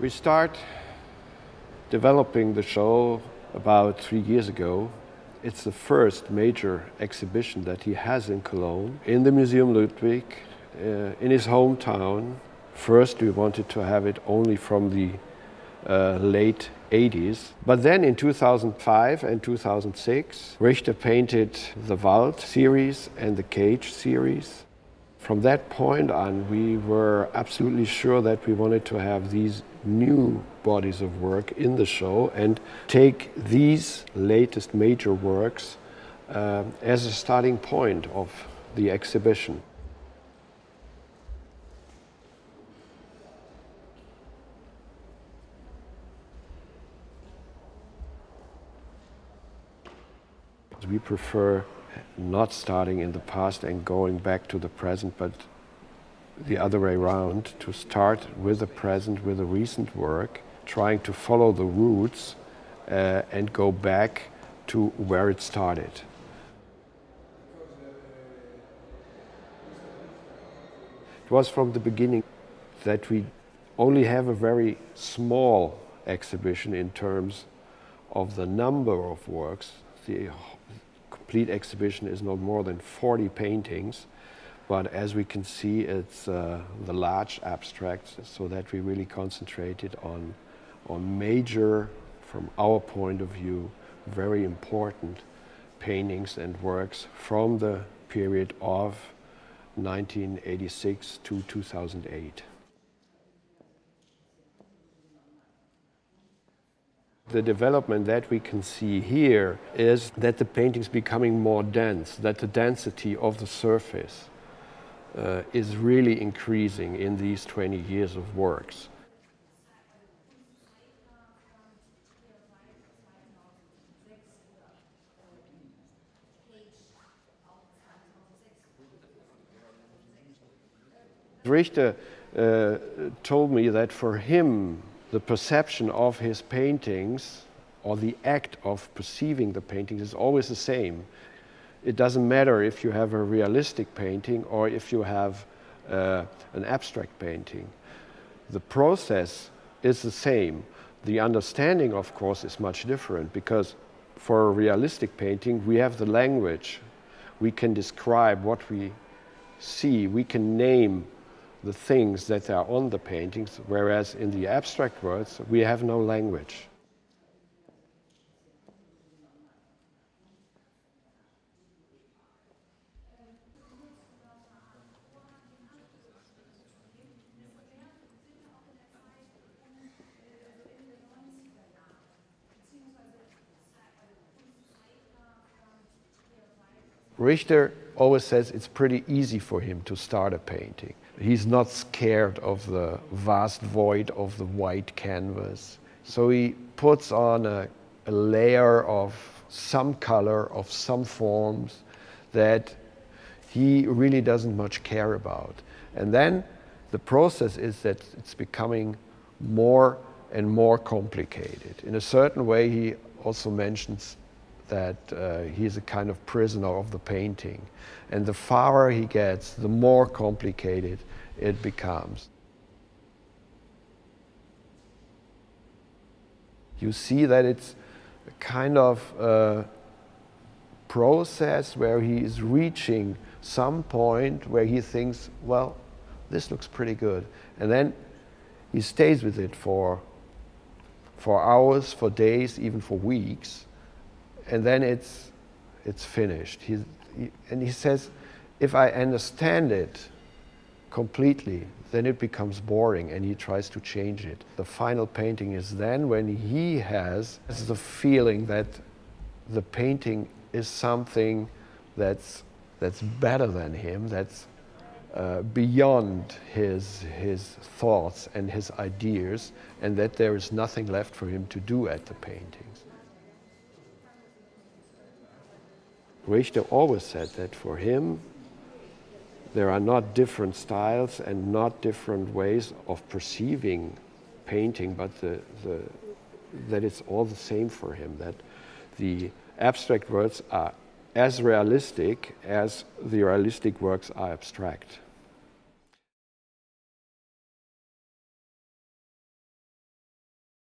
We start developing the show about 3 years ago. It's the first major exhibition that he has in Cologne, in the Museum Ludwig, in his hometown. First, we wanted to have it only from the late 80s. But then in 2005 and 2006, Richter painted the Vault series and the Cage series. From that point on, we were absolutely sure that we wanted to have these new bodies of work in the show and take these latest major works as a starting point of the exhibition. We prefer not starting in the past and going back to the present, but the other way around, to start with the present, with the recent work, trying to follow the roots and go back to where it started. It was from the beginning that we only have a very small exhibition in terms of the number of works. The complete exhibition is not more than 40 paintings, but as we can see, it's the large abstracts, so that we really concentrated on major, from our point of view, very important paintings and works from the period of 1986 to 2008. The development that we can see here is that the painting is becoming more dense, that the density of the surface is really increasing in these 20 years of works. Richter told me that for him, the perception of his paintings, or the act of perceiving the paintings, is always the same. It doesn't matter if you have a realistic painting or if you have an abstract painting. The process is the same. The understanding, of course, is much different, because for a realistic painting, we have the language. We can describe what we see. We can name the things that are on the paintings, whereas in the abstract words, we have no language. Richter always says it's pretty easy for him to start a painting. He's not scared of the vast void of the white canvas. So he puts on a layer of some color, of some forms that he really doesn't much care about. And then the process is that it's becoming more and more complicated. In a certain way, he also mentions that he's a kind of prisoner of the painting. And the farther he gets, the more complicated it becomes. You see that it's a kind of process where he is reaching some point where he thinks, well, this looks pretty good. And then he stays with it for hours, for days, even for weeks. And then it's finished. He says, if I understand it completely, then it becomes boring, and he tries to change it. The final painting is then when he has the feeling that the painting is something that's better than him, that's beyond his thoughts and his ideas, and that there is nothing left for him to do at the paintings. Richter always said that for him, there are not different styles and not different ways of perceiving painting, but that it's all the same for him, that the abstract works are as realistic as the realistic works are abstract.